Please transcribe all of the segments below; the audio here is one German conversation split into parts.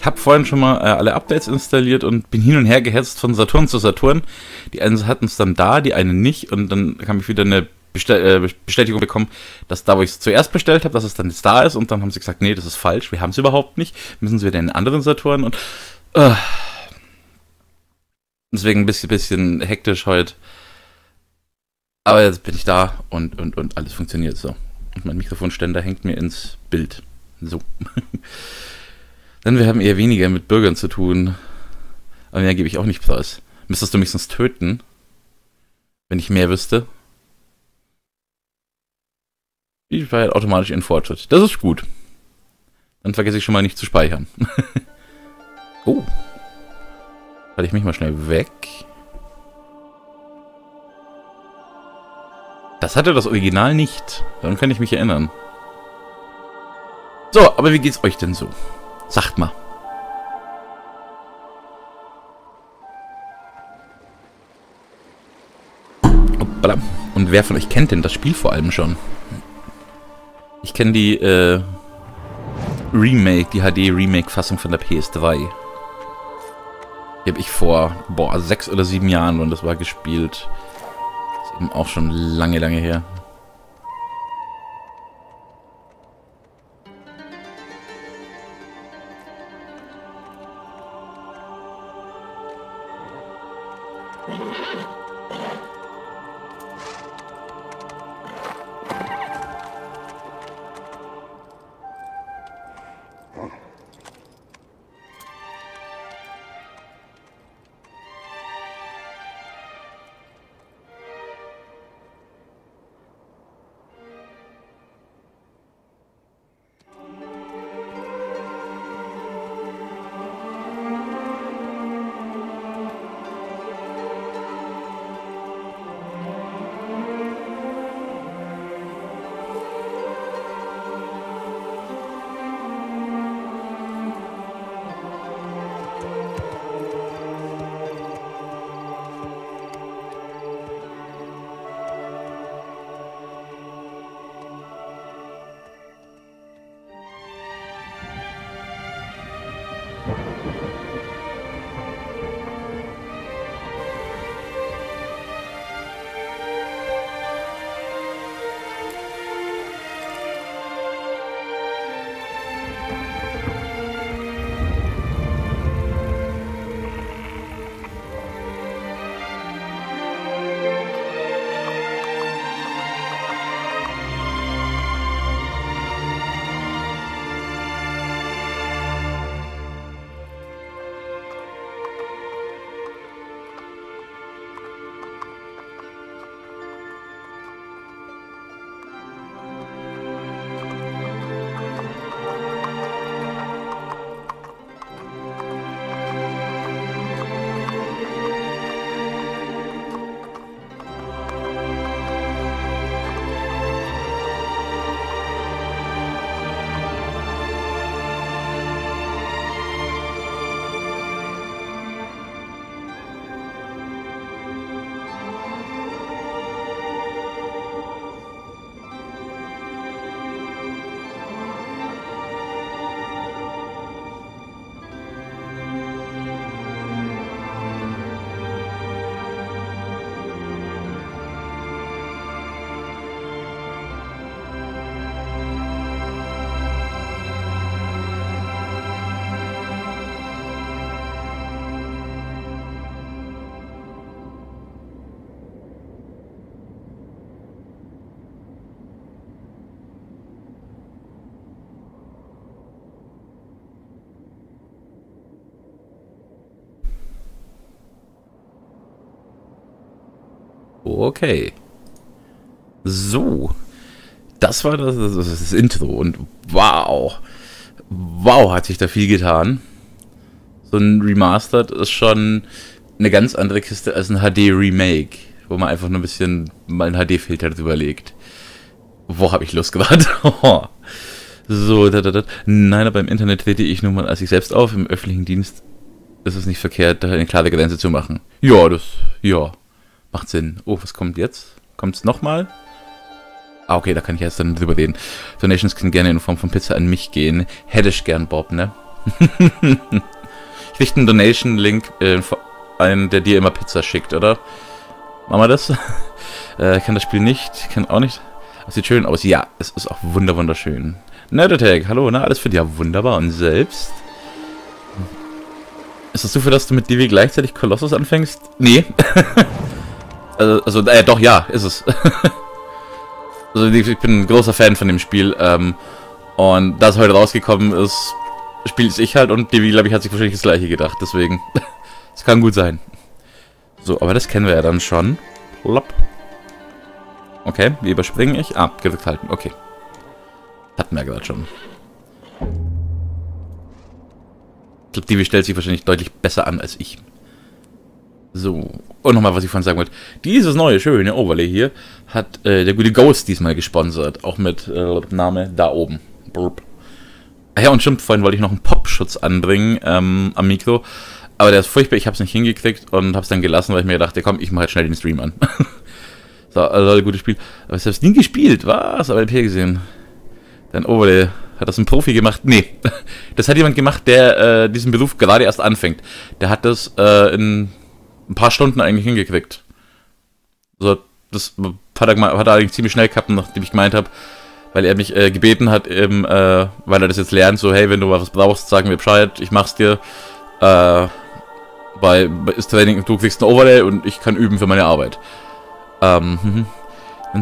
Ich habe vorhin schon mal alle Updates installiert und bin hin und her gehetzt von Saturn zu Saturn. Die einen hatten es dann da, die einen nicht. Und dann habe ich wieder eine Bestätigung bekommen, dass da, wo ich es zuerst bestellt habe, dass es dann jetzt da ist. Und dann haben sie gesagt, nee, das ist falsch, wir haben es überhaupt nicht. Müssen sie wieder in einen anderen Saturn. Und deswegen ein bisschen hektisch heute. Aber jetzt bin ich da und alles funktioniert so. Und mein Mikrofonständer hängt mir ins Bild. So. Denn wir haben eher weniger mit Bürgern zu tun. Aber mehr gebe ich auch nicht preis. Müsstest du mich sonst töten? Wenn ich mehr wüsste? Ich feiere automatisch in Fortschritt. Das ist gut. Dann vergesse ich schon mal nicht zu speichern. Oh. Halte ich mich mal schnell weg. Das hatte das Original nicht. Daran kann ich mich erinnern. So, aber wie geht's euch denn so? Sagt mal. Hoppala. Und wer von euch kennt denn das Spiel vor allem schon? Ich kenne die HD-Remake-Fassung von der PS3. Die habe ich vor 6 oder 7 Jahren, und das war gespielt. Ist eben auch schon lange, lange her. Okay. So. Das war das Intro und wow. Wow, hat sich da viel getan. So ein Remastered ist schon eine ganz andere Kiste als ein HD-Remake, wo man einfach nur ein bisschen mal einen HD-Filter drüber legt. Wo habe ich Lust gerade? So, Nein, aber im Internet trete ich nun mal als ich selbst auf. Im öffentlichen Dienst ist es nicht verkehrt, da eine klare Grenze zu machen. Ja, ja. Macht Sinn. Oh, was kommt jetzt? Kommt es nochmal? Ah, okay, da kann ich erst dann drüber reden. Donations können gerne in Form von Pizza an mich gehen. Hätte ich gern, Bob, ne? Ich richte einen Donation-Link ein, der dir immer Pizza schickt, oder? Machen wir das? Kann das Spiel nicht, kann auch nicht. Es sieht schön aus. Ja, es ist auch wunderschön. Nerdotech, hallo, na, alles für dich. Ja, wunderbar. Und selbst? Ist das Zufall, dass du mit Divi gleichzeitig Colossus anfängst? Nee. Doch, ja, ist es. Also, ich bin ein großer Fan von dem Spiel. Und da es heute rausgekommen ist, spiele ich halt. Und Divi, glaube ich, hat sich wahrscheinlich das Gleiche gedacht. Deswegen, es kann gut sein. So, aber das kennen wir ja dann schon. Plopp. Okay, wie überspringe ich? Ah, gedrückt halten, okay. Hatten wir gerade schon. Ich glaube, Divi stellt sich wahrscheinlich deutlich besser an als ich. So, und nochmal, was ich vorhin sagen wollte. Dieses neue, schöne Overlay hier hat der gute Ghost diesmal gesponsert. Auch mit Name da oben. Burp. Ach ja, und stimmt, vorhin wollte ich noch einen Popschutz anbringen am Mikro. Aber der ist furchtbar, ich habe es nicht hingekriegt und habe es dann gelassen, weil ich mir dachte, komm, ich mache jetzt schnell den Stream an. So, also gutes Spiel. Aber ich habe es nie gespielt, was? Aber ich habe hier gesehen. Dein Overlay, hat das ein Profi gemacht? Nee, das hat jemand gemacht, der diesen Beruf gerade erst anfängt. Der hat das in ein paar Stunden eigentlich hingekriegt. So, das hat er eigentlich ziemlich schnell gehabt, nachdem ich gemeint habe, weil er mich gebeten hat, eben, weil er das jetzt lernt, so, hey, wenn du mal was brauchst, sagen wir Bescheid, ich mach's dir. Ist Training, du kriegst ein Overlay und ich kann üben für meine Arbeit. Dann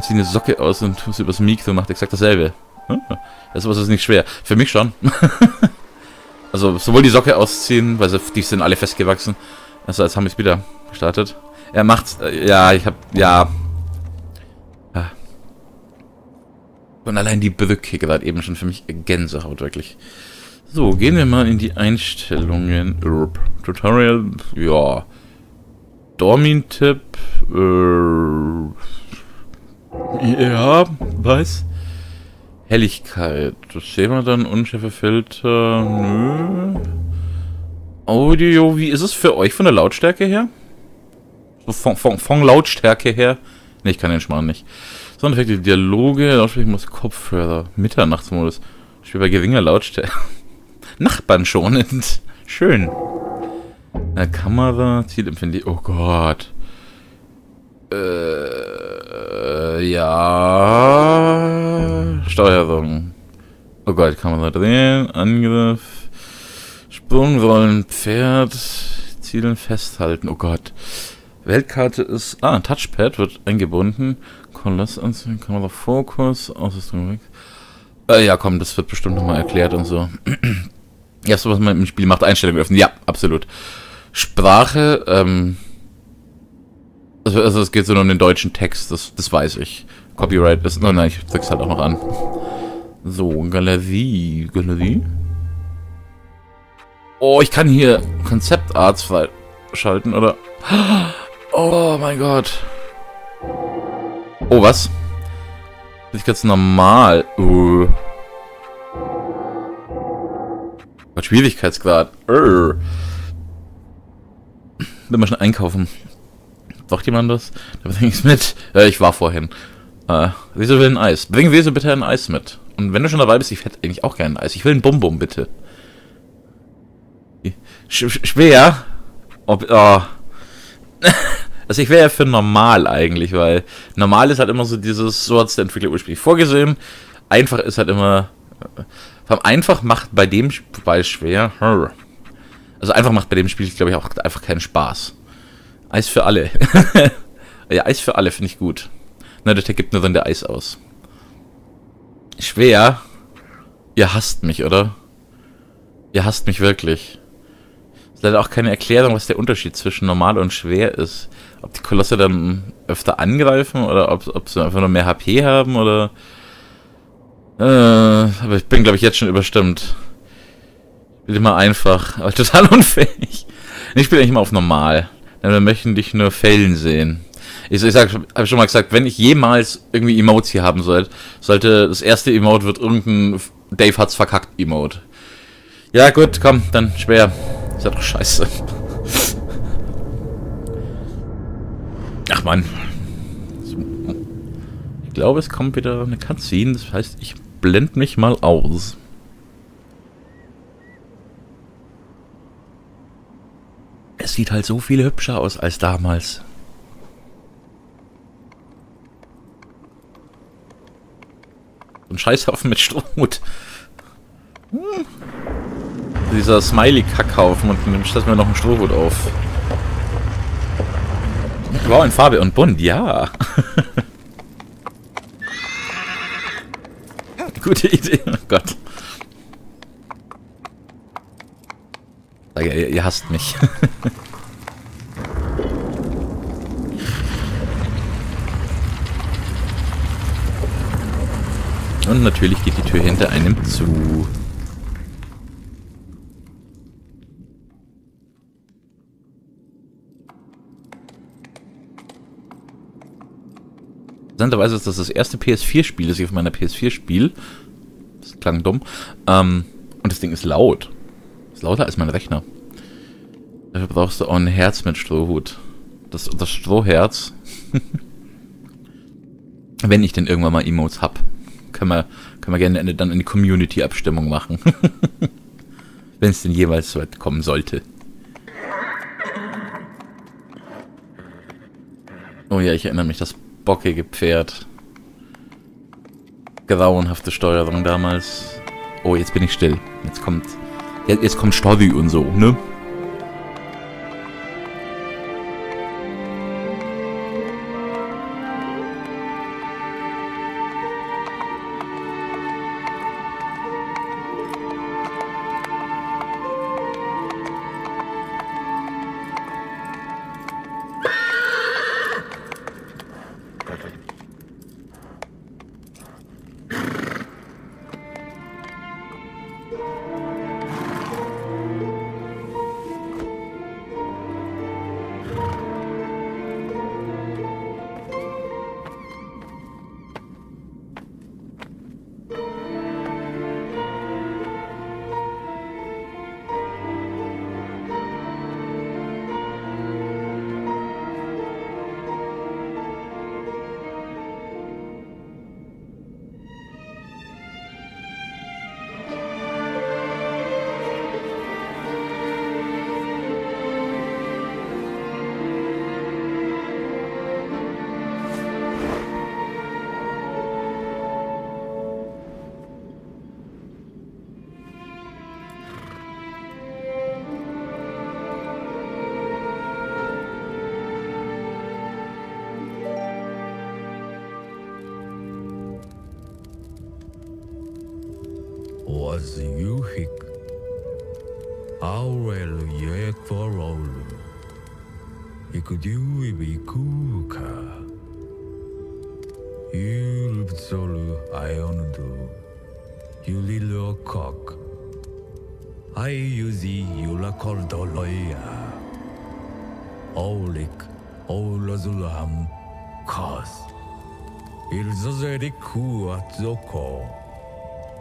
zieh eine Socke aus und tust übers Mikro, macht exakt dasselbe. Das ist nicht schwer. Für mich schon. Also sowohl die Socke ausziehen, weil die sind alle festgewachsen. Also als haben wir es wieder gestartet. Er macht's. Ja, ich hab. Ja. Und allein die Brücke gerade eben schon für mich Gänsehaut, wirklich. So, gehen wir mal in die Einstellungen. Tutorial. Ja. Dormin-Tipp. Ja, was? Helligkeit. Das sehen wir dann. Unschärfe Filter. Nö. Audio. Wie ist es für euch von der Lautstärke her? So von Lautstärke her? Ne, ich kann den Schmarrn nicht. Sondereffekte, Dialoge. Lautsprechen muss Kopfhörer. Mitternachtsmodus. Spiel bei geringer Lautstärke. Nachbarn schonend. Schön. Eine Kamera. Zielempfindlich. Oh Gott. Ja. Steuerung. Oh Gott, Kamera drehen. Angriff. Sprung, Rollen, Pferd. Zielen festhalten. Oh Gott. Weltkarte ist. Ah, Touchpad wird eingebunden. Koloss anziehen. Kamera Fokus. Ausrüstung weg. Ja, komm, das wird bestimmt nochmal erklärt und so. Ja, so was man im Spiel macht. Einstellungen öffnen. Ja, absolut. Sprache. Also es geht so nur um den deutschen Text, das weiß ich. Copyright ist... Oh nein, ich drück's halt auch noch an. So, Galerie. Galerie? Oh, ich kann hier Konzeptarts freischalten, oder? Oh mein Gott. Oh, was? Das ist ganz normal. Gott, Schwierigkeitsgrad. Will man schon einkaufen. Braucht jemand das? Da bringe ich's mit. Ich war vorhin. Wieso will ein Eis? Bring Wieso bitte ein Eis mit. Und wenn du schon dabei bist, ich hätte eigentlich auch gerne ein Eis. Ich will ein Bonbon, bitte. Schwer? Oh. Also ich wäre ja für normal eigentlich, weil normal ist halt immer so dieses, so hat es der Entwickler ursprünglich vorgesehen. Einfach ist halt immer... Einfach macht bei dem Spiel schwer. Also einfach macht bei dem Spiel, glaube ich, auch einfach keinen Spaß. Eis für alle. Ja, Eis für alle finde ich gut. Na, der Tag gibt nur dann der Eis aus. Schwer. Ihr hasst mich, oder? Ihr hasst mich wirklich. Es ist leider auch keine Erklärung, was der Unterschied zwischen normal und schwer ist. Ob die Kolosse dann öfter angreifen oder ob sie einfach nur mehr HP haben oder... aber ich bin, glaube ich, jetzt schon überstimmt. Ich bin immer einfach, aber total unfähig. Ich spiele eigentlich immer auf normal. Wir möchten dich nur fällen sehen. Ich habe schon mal gesagt, wenn ich jemals irgendwie Emotes hier haben sollte das erste Emote wird irgendein Dave hat's verkackt Emote. Ja gut, komm, dann schwer. Ist ja doch scheiße. Ach man. Ich glaube, es kommt wieder eine Cutscene, das heißt, ich blende mich mal aus. Es sieht halt so viel hübscher aus als damals. Ein Scheißhaufen mit Strohmut. Dieser Smiley-Kackhaufen und dann statt mir noch einen Strohhut auf. Wow, in Farbe und bunt, ja. Gute Idee, oh Gott. Ihr hasst mich. Und natürlich geht die Tür hinter einem zu. Interessanterweise ist das das erste PS4-Spiel, das ich auf meiner PS4 spiele. Das klang dumm. Und das Ding ist laut. Ist lauter als mein Rechner. Dafür brauchst du auch ein Herz mit Strohhut. Das Strohherz. Wenn ich denn irgendwann mal Emotes hab. Können wir gerne dann eine Community-Abstimmung machen. Wenn es denn jeweils so weit kommen sollte. Oh ja, ich erinnere mich, das bockige Pferd. Grauenhafte Steuerung damals. Oh, jetzt bin ich still. Jetzt kommt Story und so, ne? Zoko,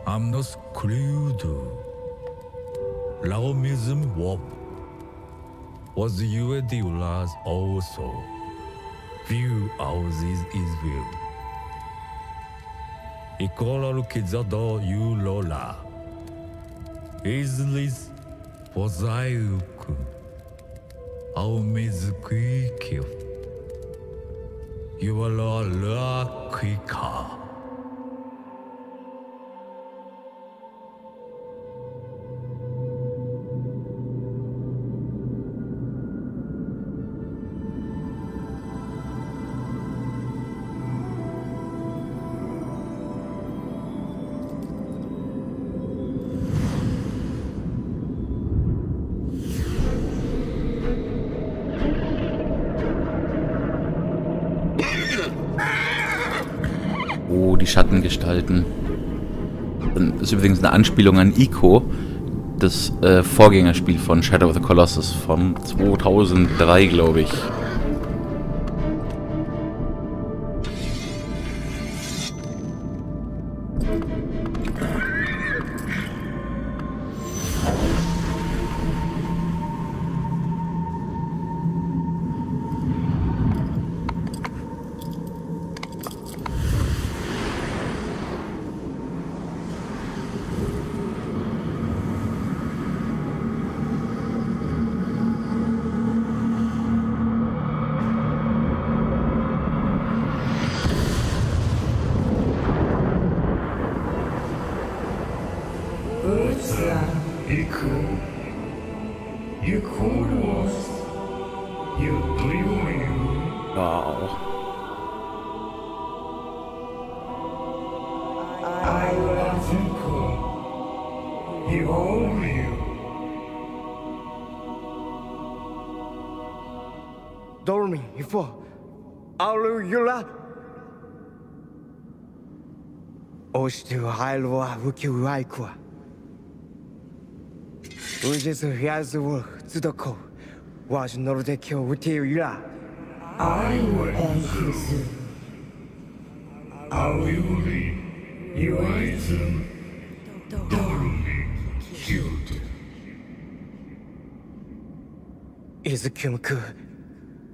I'm not screwed. Laomism Wop was your dealers also. View how this is view. Equal Kizado you Lola. Is this was I could? How miss quick you are all quicker. Schattengestalten. Das ist übrigens eine Anspielung an Ico, das Vorgängerspiel von Shadow of the Colossus von 2003, glaube ich. Ico, you called us, you blew me. Wow. I love Ico, you owe me. Dormi, Ifo, Alu, Yula. Ostu, Heilwa, Wuki, Waikwa. Uges, Yazu, Tsudoko, was Nordekio, Wuti, Yula. I will answer you. I will be. You eyes them. Dormi, killed. Izukumku.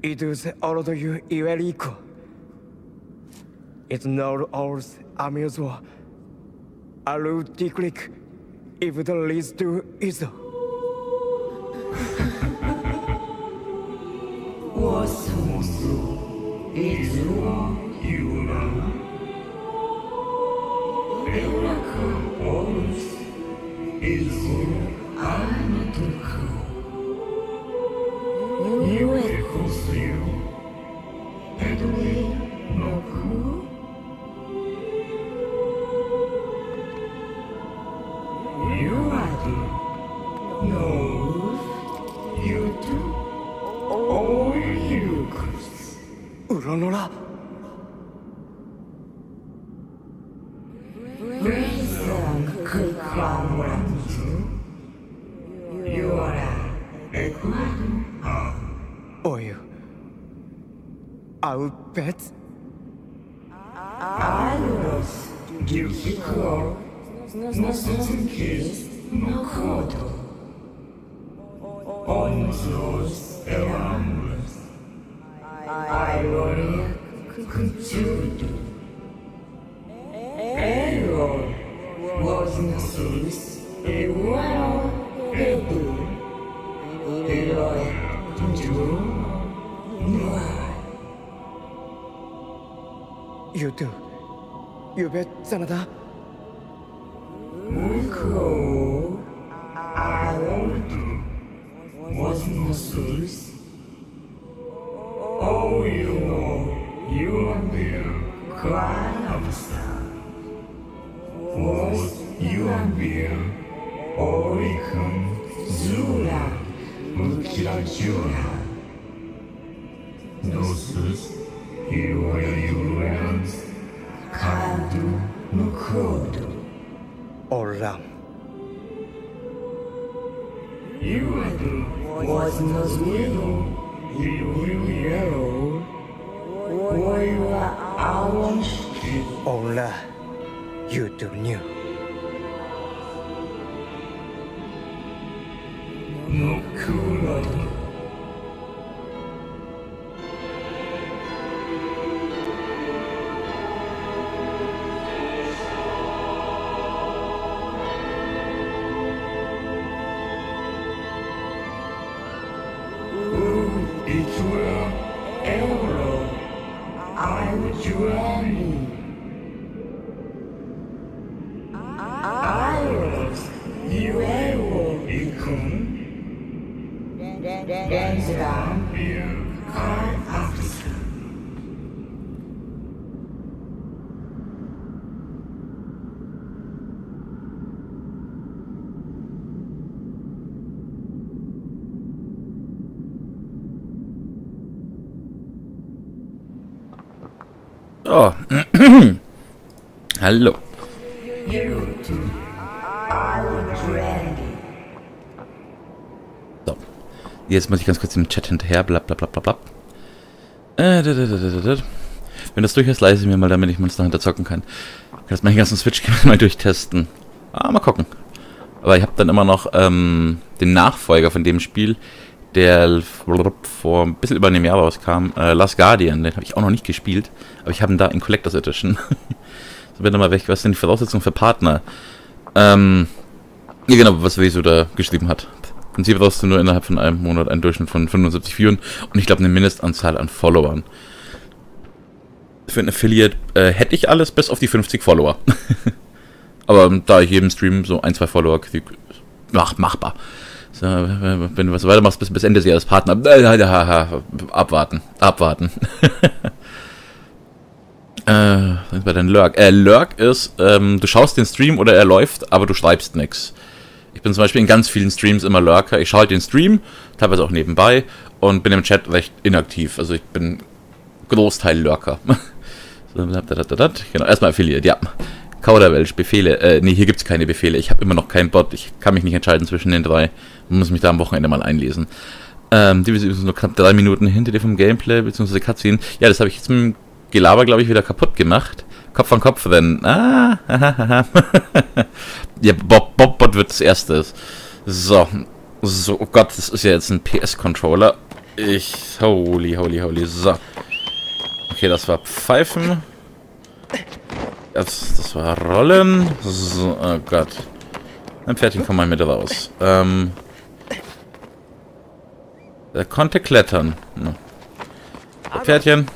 It is all to you, Iwerico. It's not all amusement. I will declick if it leads to Izo. What's wrong? It's wrong, you know. Everyone always is wrong. I'm not cool. You are close to you. And we know who? You are too. No. You too. Oh, you curse. Uranora. Reason could come when too. You are a good. Oh, you. I will bet. I was guilty call. No certain case, no court. On those around us. I will contribute. Error was no service. A war, a bull. A lawyer. You do. You bet, Sanada. Ico, I won't do. What's no service? Oh, you know, you are there. Cry of the sun. Was you are there? Oricum, Zula. Ola, you do new. No cool. It's well, Euro. I'm Juani. I was you Euro Icon. Dance down here, high officer. Oh, hello. You too. I would ready. Jetzt muss ich ganz kurz im Chat hinterher, blablabla. Wenn das durch ist, leise mir mal, damit ich es dahinter zocken kann. Ich kann das meinen ganzen Switch mal durchtesten. Ah, mal gucken. Aber ich habe dann immer noch den Nachfolger von dem Spiel, der vor ein bisschen über einem Jahr rauskam, Last Guardian. Den habe ich auch noch nicht gespielt, aber ich habe ihn da in Collectors Edition. So, bin dann mal weg. Was sind die Voraussetzungen für Partner? Ja genau, was Weso da geschrieben hat. Im Prinzip brauchst du nur innerhalb von einem Monat einen Durchschnitt von 75 Viewern und ich glaube eine Mindestanzahl an Followern. Für ein Affiliate hätte ich alles bis auf die 50 Follower. Aber da ich jedem Stream so ein, zwei Follower kriege, machbar. So, wenn du was weitermachst, bis Ende des Jahres Partner. Abwarten. Sind wir denn Lurk? Lurk ist, du schaust den Stream oder er läuft, aber du schreibst nichts. Ich bin zum Beispiel in ganz vielen Streams immer Lurker. Ich schaue den Stream, teilweise auch nebenbei, und bin im Chat recht inaktiv. Also ich bin Großteil Lurker. Genau, erstmal Affiliate, ja. Kauderwelsch, Befehle. Nee, hier gibt es keine Befehle. Ich habe immer noch keinen Bot. Ich kann mich nicht entscheiden zwischen den drei. Ich muss mich da am Wochenende mal einlesen. Die sind nur knapp 3 Minuten hinter dir vom Gameplay, beziehungsweise Cutscene. Ja, das habe ich jetzt mit dem Gelaber, glaube ich, wieder kaputt gemacht. Kopf an Kopf rennen. Ah, ja, Bob wird das Erste. So, oh Gott, das ist ja jetzt ein PS-Controller. Holy, so. Okay, das war Pfeifen. Das war Rollen. So, oh Gott. Ein Pferdchen kommt mal mit raus. Der konnte klettern. Der Pferdchen.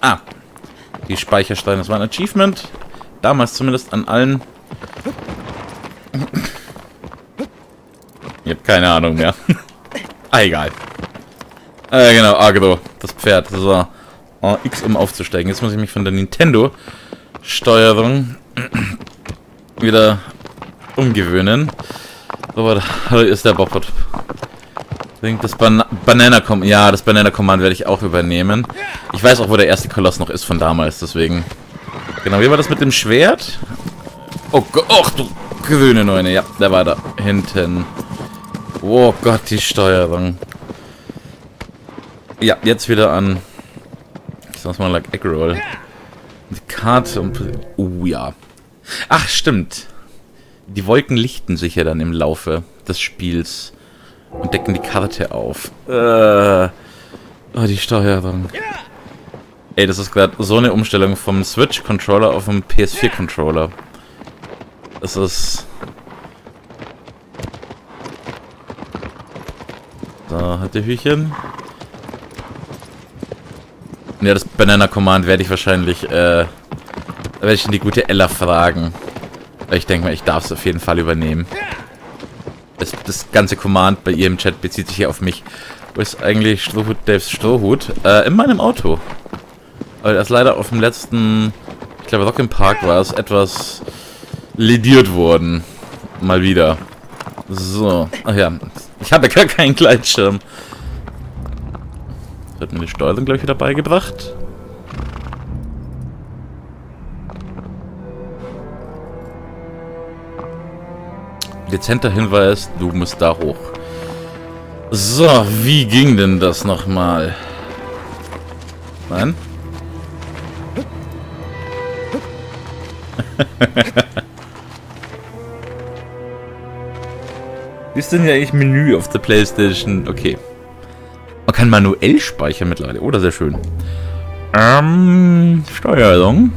Ah. Die Speichersteine. Das war ein Achievement. Damals zumindest an allen. Ich hab keine Ahnung mehr. Egal. Genau, Agro. Das Pferd. So. Oh, X, um aufzusteigen. Jetzt muss ich mich von der Nintendo Steuerung wieder umgewöhnen. Aber da ist der Bobbot. Ich denke, das Banana-Command. Ja, das Banana-Command werde ich auch übernehmen. Ich weiß auch, wo der erste Koloss noch ist von damals, deswegen. Genau, wie war das mit dem Schwert? Oh Gott, ach du grüne Neune. Ja, der war da hinten. Oh Gott, die Steuerung. Ja, jetzt wieder an. Ich sag's mal, like Eggroll. Die Karte und... Oh ja. Ach, stimmt. Die Wolken lichten sich ja dann im Laufe des Spiels und decken die Karte auf. Oh, die Steuerung. Ey, das ist gerade so eine Umstellung vom Switch-Controller auf den PS4-Controller. Das ist... Da hat der Hühnchen. Ja, das Banana Command werde ich wahrscheinlich, werde ich in die gute Ella fragen. Ich denke mal, ich darf es auf jeden Fall übernehmen. Das ganze Command bei ihrem Chat bezieht sich hier auf mich. Wo ist eigentlich Strohhut, Dave's Strohhut? In meinem Auto. Aber das leider auf dem letzten, ich glaube, Rock im Park war es, etwas lediert worden. Mal wieder. So. Ach ja. Ich habe ja gar keinen Gleitschirm. Hat mir die Steuerung, glaube ich, wieder beigebracht. Dezenter Hinweis, du musst da hoch. So, wie ging denn das nochmal? Nein? Wie ist denn ja eigentlich Menü auf der PlayStation? Okay. Man kann manuell speichern mittlerweile. Oder sehr schön. Steuerung.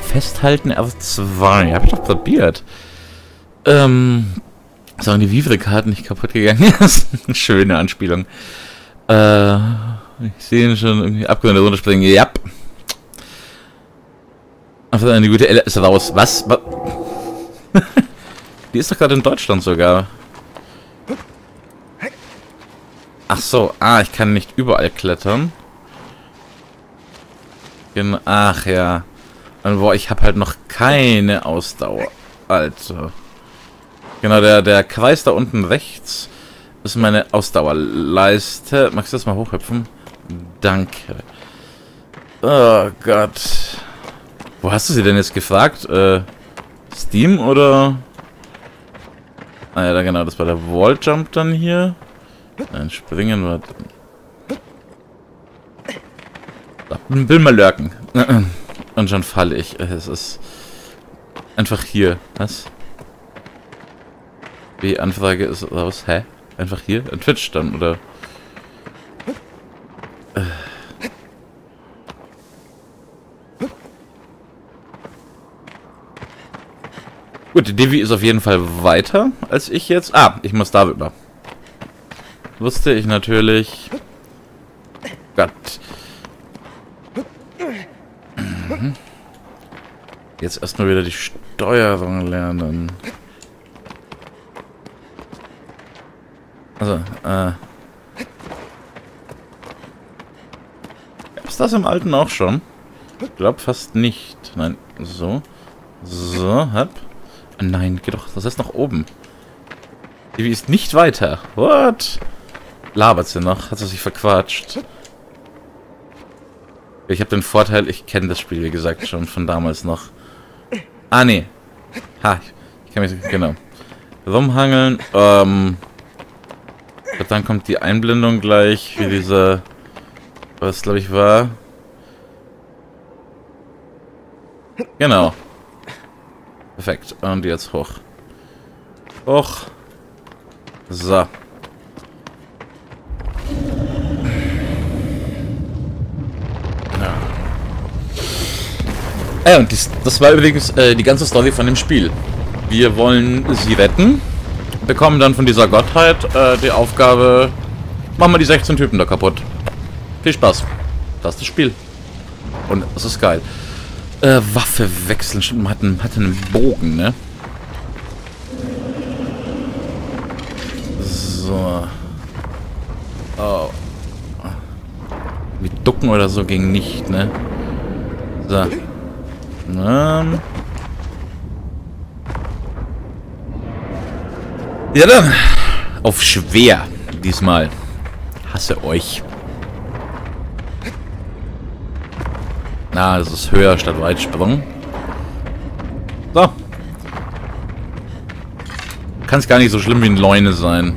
Festhalten R2. Hab ich doch probiert. Sagen die Vivre-Karten nicht kaputt gegangen? Schöne Anspielung. Ich sehe ihn schon irgendwie abgewendet runterspringen. Ja. Also eine gute L ist raus. Was? Die ist doch gerade in Deutschland sogar. Ach so, ah, ich kann nicht überall klettern. Genau, ach ja. Und boah, ich habe halt noch keine Ausdauer. Alter. Genau, der Kreis da unten rechts ist meine Ausdauerleiste. Magst du das mal hochhüpfen? Danke. Oh Gott. Wo hast du sie denn jetzt gefragt? Steam oder? Ah ja, genau, das war der Walljump dann hier. Nein, springen wird. Will mal lurken. Und schon falle ich. Es ist einfach hier. Was? Die Anfrage ist raus. Hä? Einfach hier? In Twitch dann, oder? Gut, die Divi ist auf jeden Fall weiter als ich jetzt. Ah, ich muss da rüber. Wusste ich natürlich. Gott. Jetzt erstmal wieder die Steuerung lernen. Also, Gab's das im Alten auch schon? Ich glaube fast nicht. Nein, so. So, hab. Nein, geh doch. Das ist nach oben. Divi ist nicht weiter. What? Labert sie noch? Hat sie sich verquatscht? Ich habe den Vorteil, ich kenne das Spiel, wie gesagt, schon von damals noch. Ah, nee. Ha, ich kann mich... Genau. Rumhangeln. Ich glaub, dann kommt die Einblendung gleich, wie dieser... Was, glaube ich, war... Genau. Perfekt. Und jetzt hoch. Hoch. So. Ja, und das war übrigens die ganze Story von dem Spiel. Wir wollen sie retten, bekommen dann von dieser Gottheit die Aufgabe, machen wir die 16 Typen da kaputt. Viel Spaß. Das ist das Spiel. Und es ist geil. Waffe wechseln. Man hat einen Bogen, ne? So. Oh. Wie ducken oder so ging nicht, ne? So. Ja dann. Auf schwer. Diesmal. Hasse euch. Na, es ist höher statt Weitsprung. So. Kann es gar nicht so schlimm wie ein Leune sein.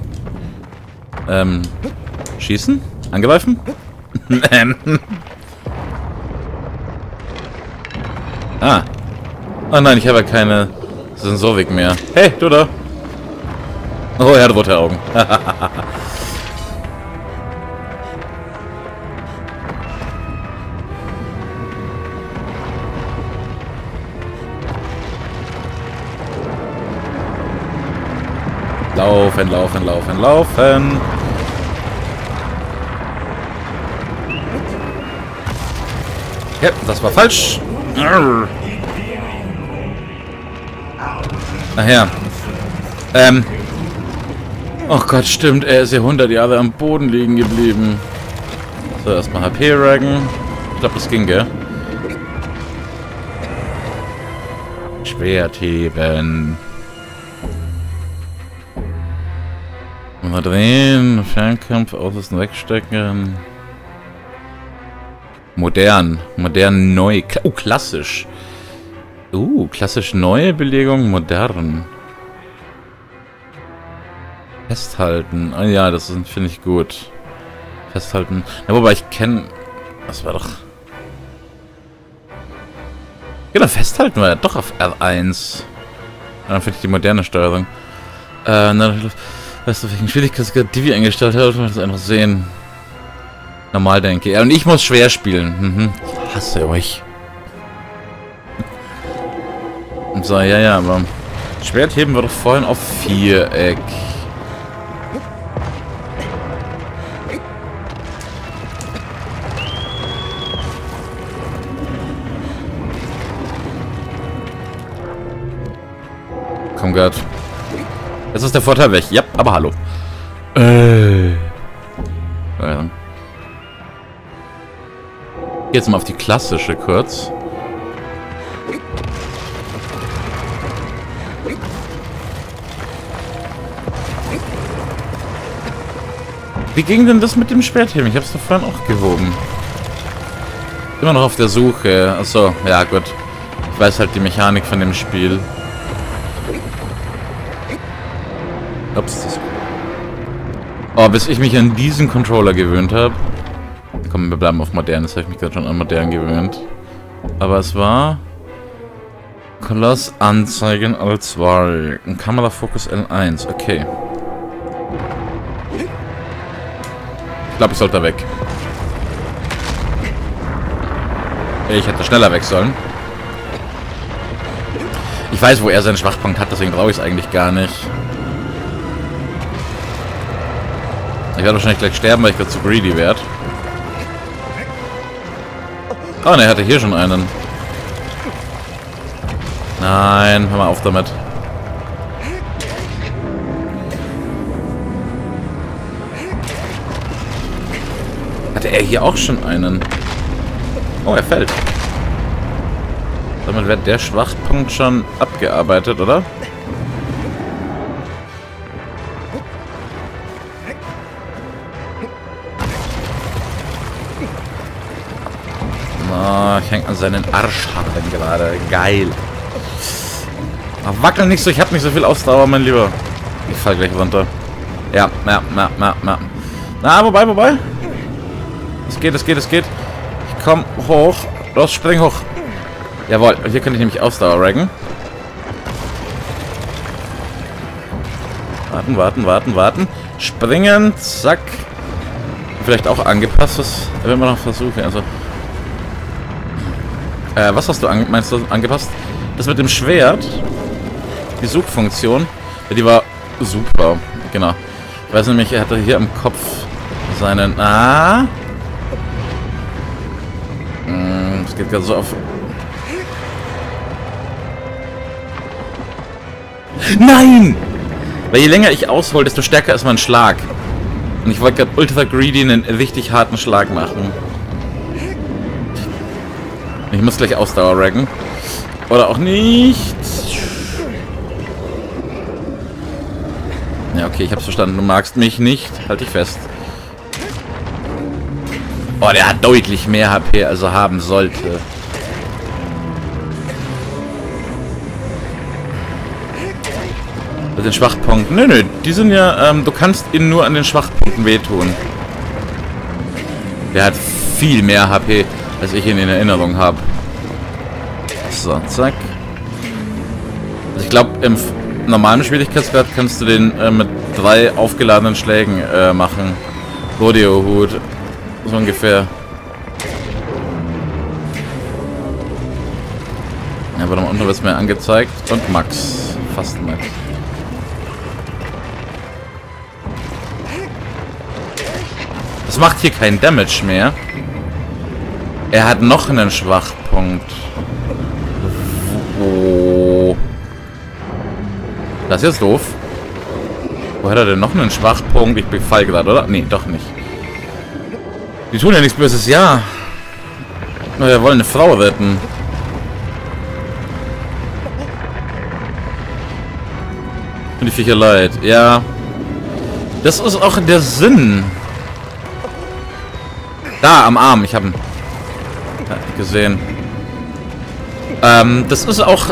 Schießen? Angreifen? Ah. Oh nein, ich habe ja keine Sensorik mehr. Hey, du da. Oh, er hat rote Augen. Laufen, laufen, laufen, laufen. Ja, das war falsch. Ach ja. Oh Gott, stimmt. Er ist ja 100 Jahre am Boden liegen geblieben. So, erstmal HP raggen. Ich glaube, das ging, gell? Schwert heben. Mal drehen, Fernkampf, Außen wegstecken. Modern. Modern neu. Oh, klassisch. Klassisch neue Belegung, modern. Festhalten. Ah ja, das finde ich gut. Festhalten. Ja, wobei ich kenne. Das war doch. Genau, festhalten war ja doch auf R1. Dann finde ich die moderne Steuerung. Weißt du, welchen Schwierigkeitsgrad Divi eingestellt hat, kann man das einfach sehen. Normal denke ich. Ja, und ich muss schwer spielen. Ich hasse euch. Und so, ja, aber... Schwert heben wir doch vorhin auf Viereck. Komm, Gott. Jetzt ist der Vorteil weg. Ja, aber hallo. Jetzt mal auf die klassische kurz. Wie ging denn das mit dem Schwertheben? Ich hab's doch vorhin auch gehoben. Immer noch auf der Suche. Achso, ja gut. Ich weiß halt die Mechanik von dem Spiel. Oh, bis ich mich an diesen Controller gewöhnt habe. Komm, wir bleiben auf modern. Das habe ich mich gerade schon an modern gewöhnt. Aber es war... Koloss anzeigen L2. Kamerafokus L1. Okay. Ich glaube, ich sollte weg. Ich hätte schneller weg sollen. Ich weiß, wo er seinen Schwachpunkt hat, deswegen brauche ich es eigentlich gar nicht. Ich werde wahrscheinlich gleich sterben, weil ich gerade zu greedy werde. Oh ne, er hatte hier schon einen. Nein, hör mal auf damit. hatte er hier auch schon einen. Oh, er fällt. Damit wird der Schwachpunkt schon abgearbeitet, oder? Oh, ich hänge an seinen Arschhaaren gerade. Geil. Ach, wackel nicht so, ich hab nicht so viel Ausdauer, mein Lieber. Ich fall gleich runter. Ja, na. Na, wobei. Es geht. Ich komm hoch. Los, spring hoch. Jawohl, hier kann ich nämlich Ausdauer raggen. Warten. Springen, zack. Vielleicht auch angepasst, das werden wir noch versuchen. Also. Was hast du meinst du angepasst? Das mit dem Schwert. Die Suchfunktion. Ja, die war super. Genau. Ich weiß nämlich, er hatte hier im Kopf seinen. Ah! Es geht gerade so auf. Nein! Weil je länger ich aushole, desto stärker ist mein Schlag. Und ich wollte gerade ultra greedy einen richtig harten Schlag machen. Ich muss gleich Ausdauer raggen. Oder auch nicht. Ja, okay, ich hab's verstanden. Du magst mich nicht. Halt dich fest. Oh, der hat deutlich mehr HP, als er haben sollte. Mit den Schwachpunkten. Nö. Die sind ja... du kannst ihn nur an den Schwachpunkten wehtun. Der hat viel mehr HP, als ich ihn in Erinnerung habe. So, zack. Also ich glaube, im normalen Schwierigkeitsgrad kannst du den mit 3 aufgeladenen Schlägen machen. Rodeo-Hut. So ungefähr. Ja, aber da unten wird es mir angezeigt. Und Max. Fast Max. Das macht hier keinen Damage mehr. Er hat noch einen Schwachpunkt. Oh. Das ist jetzt doof. Wo hat er denn noch einen Schwachpunkt? Ich befall gerade, oder? Nee, doch nicht. Die tun ja nichts Böses, ja. Nur wir wollen eine Frau retten. Tut die Viecher leid. Ja. Das ist auch der Sinn. Da, am Arm. Ich habe ihn gesehen. Das ist auch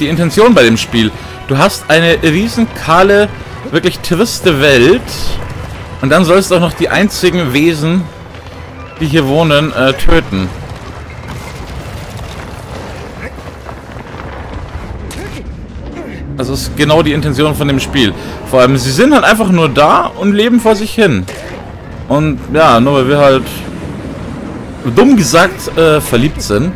die Intention bei dem Spiel. Du hast eine riesen kahle, wirklich triste Welt. Und dann sollst du auch noch die einzigen Wesen, die hier wohnen, töten. Das ist genau die Intention von dem Spiel. Vor allem, sie sind halt einfach nur da und leben vor sich hin. Und ja, nur weil wir halt dumm gesagt verliebt sind,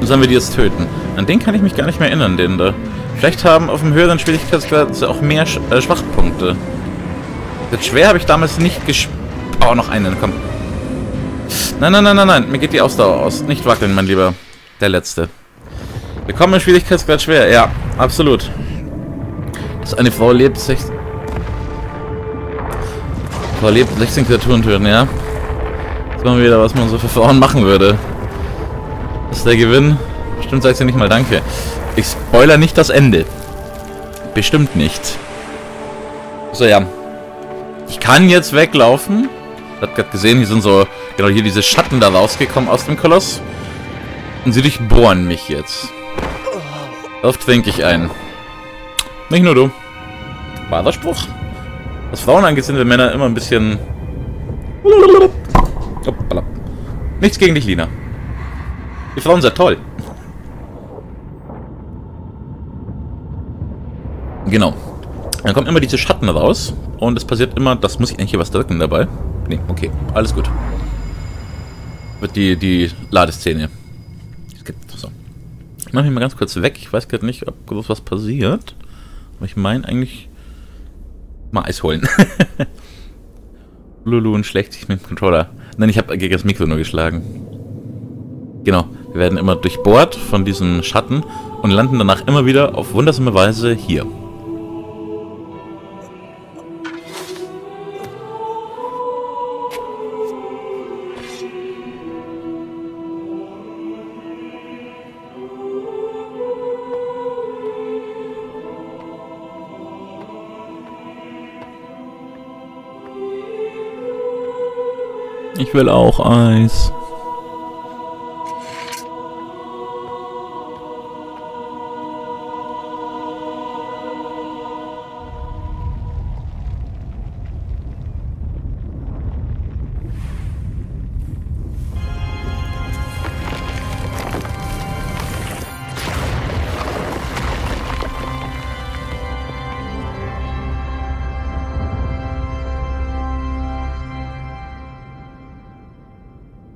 sollen wir die jetzt töten. An den kann ich mich gar nicht mehr erinnern, den da. Vielleicht haben auf dem höheren Schwierigkeitsgrad auch mehr Schwachpunkte. Das schwer habe ich damals nicht gespielt. Oh, noch einen, komm. Nein. Mir geht die Ausdauer aus. Nicht wackeln, mein Lieber. Der letzte. Wir kommen im Schwierigkeitsgrad schwer. Ja, absolut. Dass eine Frau lebt, 16... Frau lebt 16 Kreaturen töten, ja. Das machen wir wieder, was man so für Frauen machen würde. Das ist der Gewinn. Bestimmt sagt sie nicht mal Danke. Ich spoiler nicht das Ende. Bestimmt nicht. So, ja. Ich kann jetzt weglaufen. Ich hab gerade gesehen, hier sind so, genau hier diese Schatten da rausgekommen aus dem Koloss. Und sie durchbohren mich jetzt. Oft trinke ich ein. Nicht nur du. War der Spruch. Was Frauen angeht, sind wir Männer immer ein bisschen... Nichts gegen dich, Lina. Die Frauen sind toll. Genau. Dann kommen immer diese Schatten raus. Und es passiert immer, das muss ich eigentlich hier was drücken dabei. Nee, okay, alles gut. Wird die Ladeszene. So. Ich mache mich mal ganz kurz weg. Ich weiß gerade nicht, ob groß was passiert. Aber ich meine eigentlich... Mal Eis holen. Lulu und schlägt sich mit dem Controller. Nein, ich habe gegen das Mikro nur geschlagen. Genau, wir werden immer durchbohrt von diesem Schatten und landen danach immer wieder auf wundersame Weise hier. Ich will auch Eis.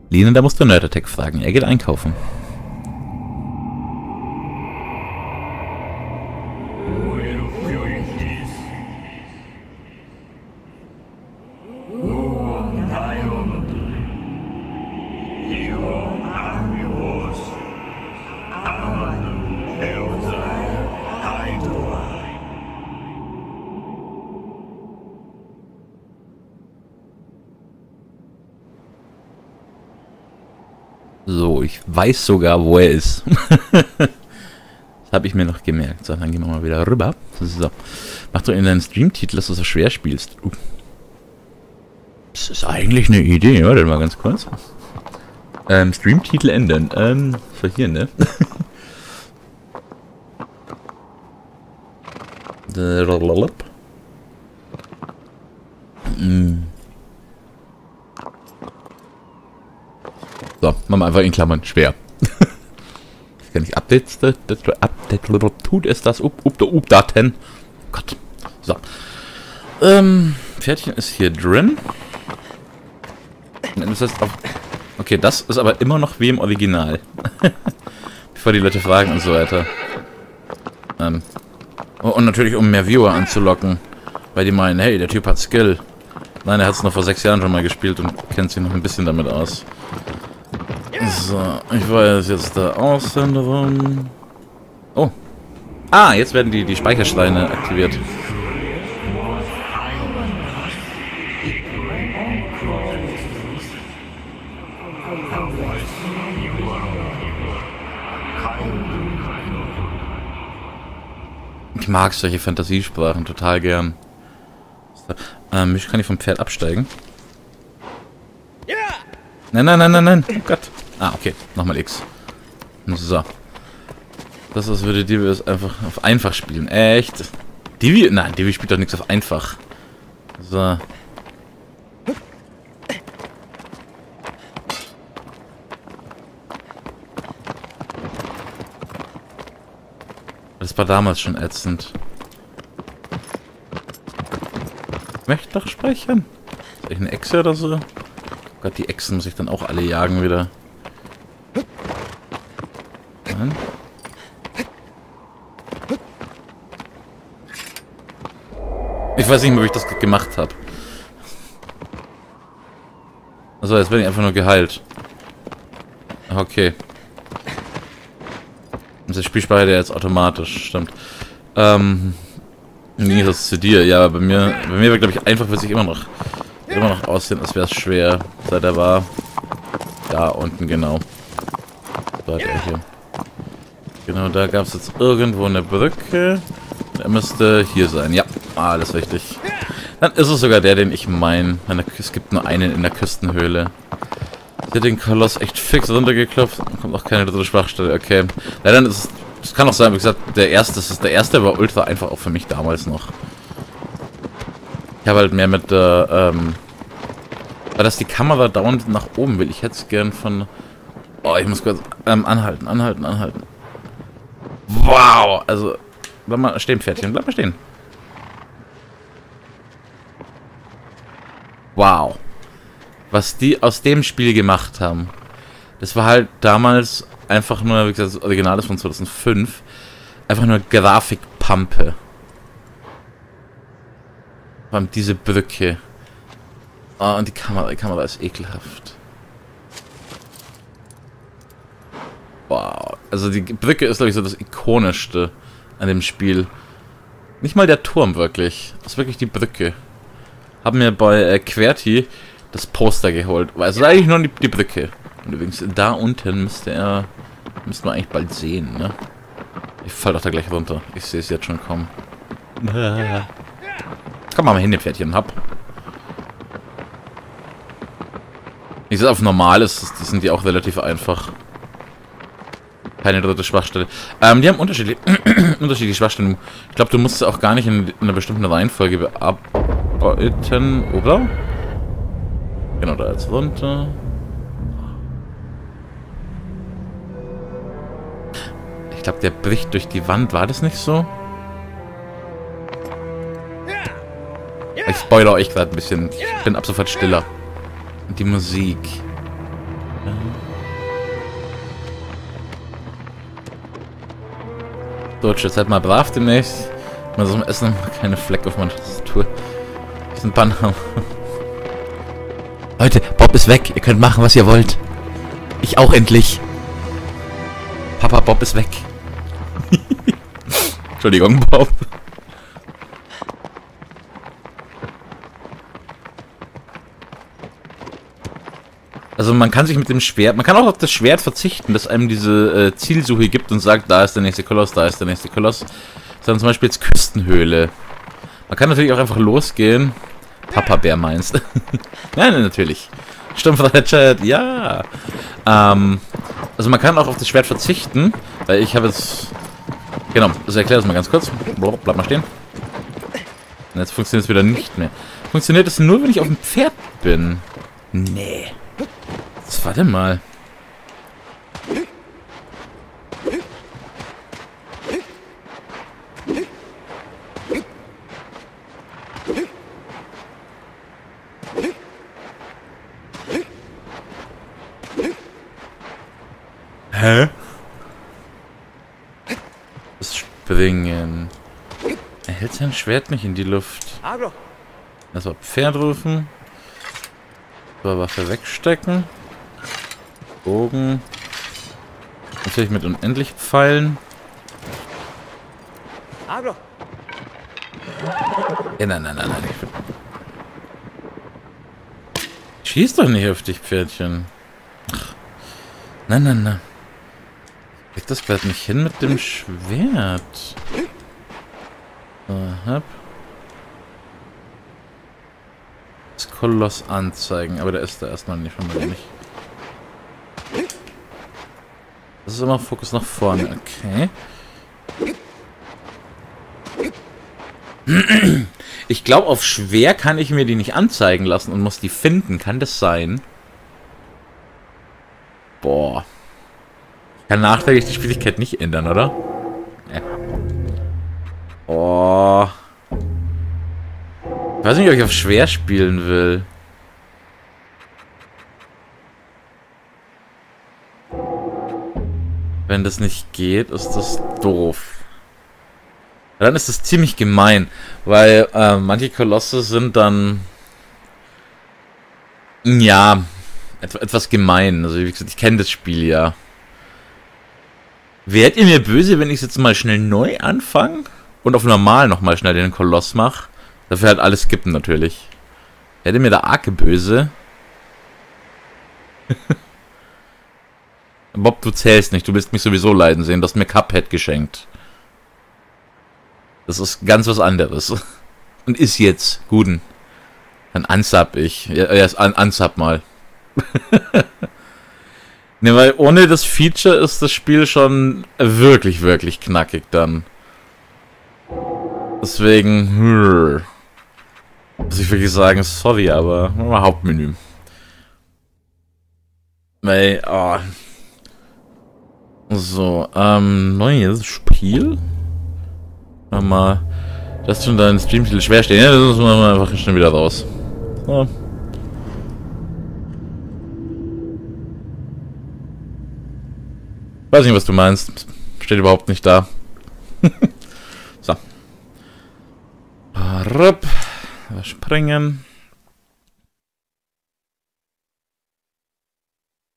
Lina, da musst du Nerdotech fragen. Er geht einkaufen. So, ich weiß sogar, wo er ist. Das habe ich mir noch gemerkt. So, dann gehen wir mal wieder rüber. So. Mach doch in deinen Streamtitel, dass du so schwer spielst. Das ist eigentlich eine Idee. Warte mal ganz kurz. Streamtitel ändern. So hier, ne? So, machen wir einfach in Klammern schwer. Das kann ich update tut es das Updaten. Gott. So. Pferdchen ist hier drin. Das heißt auch, okay, das ist aber immer noch wie im Original. Bevor die Leute fragen und so weiter. Und natürlich, um mehr Viewer anzulocken. Weil die meinen, hey, der Typ hat Skill. Nein, er hat es noch vor 6 Jahren schon mal gespielt und kennt sich noch ein bisschen damit aus. So, ich weiß jetzt der Ausländerin. Oh. Ah, jetzt werden die Speichersteine aktiviert. Ich mag solche Fantasiesprachen total gern. Ich kann hier vom Pferd absteigen. Nein, nein, nein, nein, nein. Oh Gott. Ah, okay. Nochmal X. So. Das würde Divi einfach auf einfach spielen. Echt? Divi? Nein, Divi spielt doch nichts auf einfach. So. Das war damals schon ätzend. Ich möchte doch speichern. Soll ich eine Echse oder so? Gott, die Echsen muss ich dann auch alle jagen wieder. Nein. Ich weiß nicht mehr, ob ich das gemacht habe. Also jetzt bin ich einfach nur geheilt. Okay. Das Spiel speichert ja jetzt automatisch, stimmt. Nee, das ist zu dir. Ja, bei mir wäre, glaube ich, einfach für sich immer noch aussehen, als wäre es schwer, seit er war. Da unten, genau. Da der hier. Genau, da gab es jetzt irgendwo eine Brücke. Der müsste hier sein. Ja, alles richtig. Dann ist es sogar der, den ich meine. Es gibt nur einen in der Küstenhöhle. Der hat den Koloss echt fix runtergeklopft. Da kommt auch keine dritte Schwachstelle. Okay. Leider ist es. Es kann auch sein, wie gesagt, der erste war ultra einfach auch für mich damals noch. Ich habe halt mehr mit weil das die Kamera dauernd nach oben will. Ich hätte es gern von... Oh, ich muss kurz... anhalten. Wow! Also... Bleib mal stehen, Pferdchen. Bleib mal stehen. Wow. Was die aus dem Spiel gemacht haben. Das war halt damals einfach nur, wie gesagt, das Original ist von 2005. Einfach nur Grafikpampe. Vor allem diese Brücke. Ah, und die Kamera ist ekelhaft. Wow. Also die Brücke ist, glaube ich, so das Ikonischste an dem Spiel. Nicht mal der Turm wirklich. Das ist wirklich die Brücke. Haben mir bei Querti das Poster geholt. Also eigentlich nur die Brücke. Und übrigens, da unten müssten wir eigentlich bald sehen, ne? Ich fall doch da gleich runter. Ich sehe es jetzt schon kommen. Komm mal hin, Pferdchen, hab. Ich sag auf normal, das sind die auch relativ einfach. Keine dritte Schwachstelle. Die haben unterschiedliche Schwachstellen. Ich glaube, du musst sie auch gar nicht in einer bestimmten Reihenfolge bearbeiten, oder? Genau, da jetzt runter. Ich glaube, der bricht durch die Wand. War das nicht so? Ich spoilere euch gerade ein bisschen. Ich bin ab sofort stiller. Die Musik. Deutsche, seid mal brav demnächst. Mal so zum Essen keine Fleck auf meiner Tastatur. Das ist ein Banner. Leute, Bob ist weg. Ihr könnt machen, was ihr wollt. Ich auch endlich. Papa, Bob ist weg. Entschuldigung, Bob. Also man kann sich mit dem Schwert, man kann auch auf das Schwert verzichten, das einem diese Zielsuche gibt und sagt, da ist der nächste Koloss, da ist der nächste Koloss. Sondern zum Beispiel jetzt Küstenhöhle. Man kann natürlich auch einfach losgehen. Papa Bär meinst. Nein, natürlich. Sturmfreier Chat, ja. Also man kann auch auf das Schwert verzichten, weil ich habe jetzt... Genau, also erkläre das mal ganz kurz. Bleib mal stehen. Und jetzt funktioniert es wieder nicht mehr. Funktioniert es nur, wenn ich auf dem Pferd bin? Nee. Jetzt warte mal. Hä? Das Springen. Er hält sein Schwert nicht in die Luft. Also Pferd rufen. Waffe wegstecken. Bogen. Natürlich mit unendlich Pfeilen. Ja, nein. Schieß doch nicht auf dich, Pferdchen. Ach. Nein. Krieg das gerade nicht hin mit dem Schwert. Aha. Das Koloss anzeigen, aber der ist da erstmal nicht, schon mal nicht. Das ist immer Fokus nach vorne, okay. Ich glaube, auf schwer kann ich mir die nicht anzeigen lassen und muss die finden. Kann das sein? Boah. Ich kann nachträglich die Schwierigkeit nicht ändern, oder? Ja. Boah. Ich weiß nicht, ob ich auf schwer spielen will. Wenn das nicht geht, ist das doof. Dann ist das ziemlich gemein, weil manche Kolosse sind dann ja etwas gemein. Also wie gesagt, ich kenne das Spiel ja. Werdet ihr mir böse, wenn ich es jetzt mal schnell neu anfange und auf normal nochmal schnell den Koloss mache? Dafür halt alles skippen natürlich. Werdet ihr mir da arge böse? Bob, du zählst nicht. Du willst mich sowieso leiden sehen. Du hast mir Cuphead geschenkt. Das ist ganz was anderes. Und ist jetzt. Guten. Dann unsub ich. Ja, unsub mal. Ne, weil ohne das Feature ist das Spiel schon wirklich, wirklich knackig dann. Deswegen... Muss ich wirklich sagen, sorry, aber... Hauptmenü. Weil... Oh. So, neues Spiel. Mal. Das tun deinen Streamtitel schwer stehen. Ja, das müssen wir einfach schnell wieder raus. So. Weiß nicht, was du meinst. Steht überhaupt nicht da. So. Rup. Springen.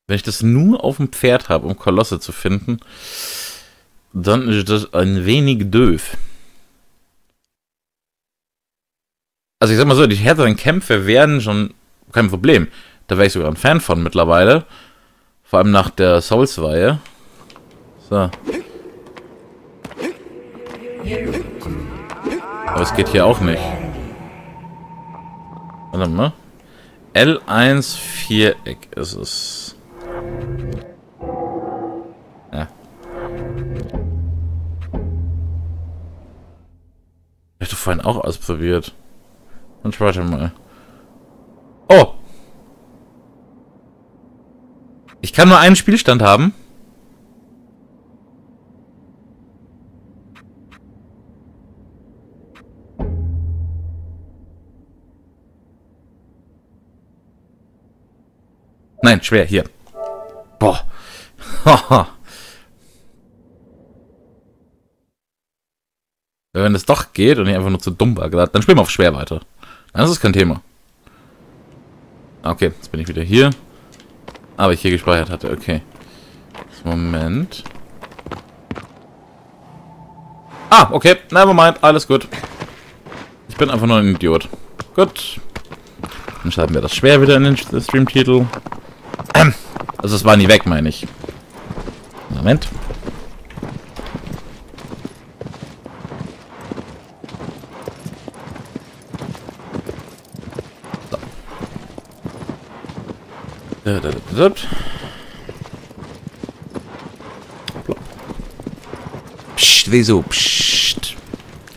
Wenn ich das nur auf dem Pferd habe, um Kolosse zu finden, dann ist das ein wenig doof. Also ich sag mal so, die härteren Kämpfe wären schon kein Problem. Da wäre ich sogar ein Fan von mittlerweile. Vor allem nach der Souls-Reihe. So. Aber es geht hier auch nicht. Warte mal. L1 Viereck ist es. Ja. Ich hatte vorhin auch ausprobiert. Und warte mal. Oh! Ich kann nur einen Spielstand haben. Nein, schwer, hier. Boah. Wenn das doch geht und ich einfach nur zu dumm war, dann spielen wir auf schwer weiter. Das ist kein Thema. Okay, jetzt bin ich wieder hier. Aber ich hier gespeichert hatte, okay. Moment. Ah, okay, nevermind, alles gut. Ich bin einfach nur ein Idiot. Gut. Dann schreiben wir das schwer wieder in den Streamtitel. Also es war nie weg, meine ich. Moment. So. Psst, wieso? Psst.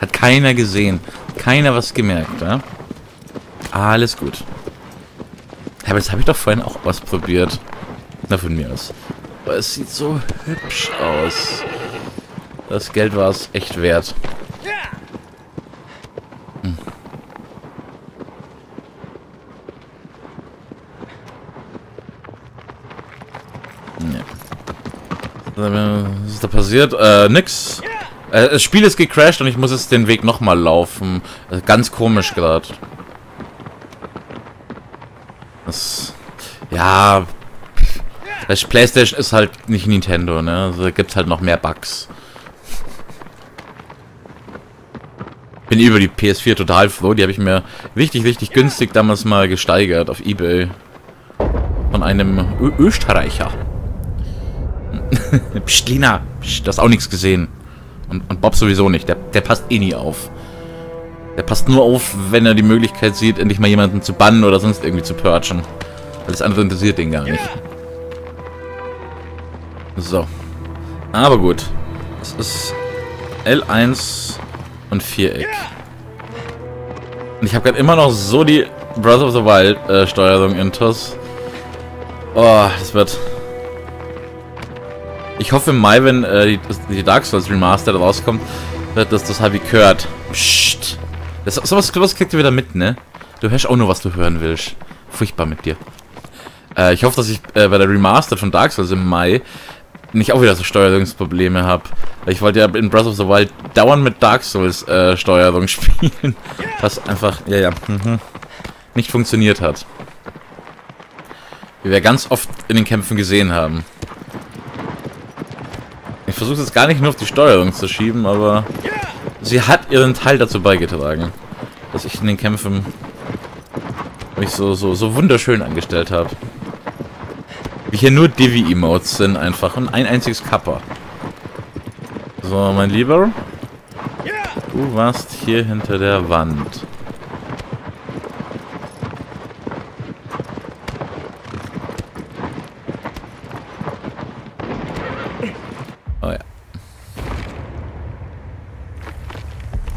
Hat keiner gesehen. Keiner was gemerkt, ja? Alles gut. Aber das habe ich doch vorhin auch ausprobiert. Na, von mir aus. Aber es sieht so hübsch aus. Das Geld war es echt wert. Hm. Ja. Was ist da passiert? Nix. Das Spiel ist gecrashed und ich muss jetzt den Weg nochmal laufen. Ganz komisch gerade. Ja, das PlayStation ist halt nicht Nintendo, ne? Also, da gibt's halt noch mehr Bugs. Bin über die PS4 total froh, die habe ich mir richtig, richtig günstig damals mal gesteigert auf eBay. Von einem Österreicher. Psst, Lina, psst, du hast auch nichts gesehen. Und Bob sowieso nicht, der passt eh nie auf. Der passt nur auf, wenn er die Möglichkeit sieht, endlich mal jemanden zu bannen oder sonst irgendwie zu purgen. Alles andere interessiert den gar nicht. So. Aber gut. Es ist L1 und Viereck. Und ich habe gerade immer noch so die Breath of the Wild Steuerung in TOS. Oh, das wird... Ich hoffe im Mai, wenn die Dark Souls Remastered rauskommt, wird das deshalb wie Querti. Psst. Sowas kriegt ihr wieder mit, ne? Du hörst auch nur, was du hören willst. Furchtbar mit dir. Ich hoffe, dass ich bei der Remastered von Dark Souls im Mai nicht auch wieder so Steuerungsprobleme habe. Ich wollte ja in Breath of the Wild dauernd mit Dark Souls Steuerung spielen, was einfach, ja, nicht funktioniert hat. Wie wir ganz oft in den Kämpfen gesehen haben. Ich versuche jetzt gar nicht nur auf die Steuerung zu schieben, aber sie hat ihren Teil dazu beigetragen, dass ich in den Kämpfen mich so wunderschön angestellt habe. Wie hier nur Divi-Emotes sind einfach und ein einziges Kappa. So, mein Lieber. Du warst hier hinter der Wand. Oh ja.